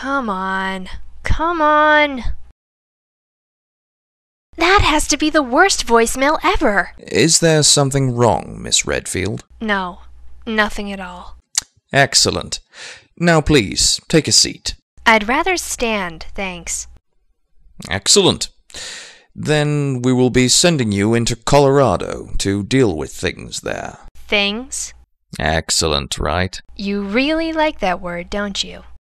Come on. Come on. That has to be the worst voicemail ever. Is there something wrong, Miss Redfield? No, nothing at all. Excellent. Now please, take a seat. I'd rather stand, thanks. Excellent. Then we will be sending you into Colorado to deal with things there. Things? Excellent, right? You really like that word, don't you?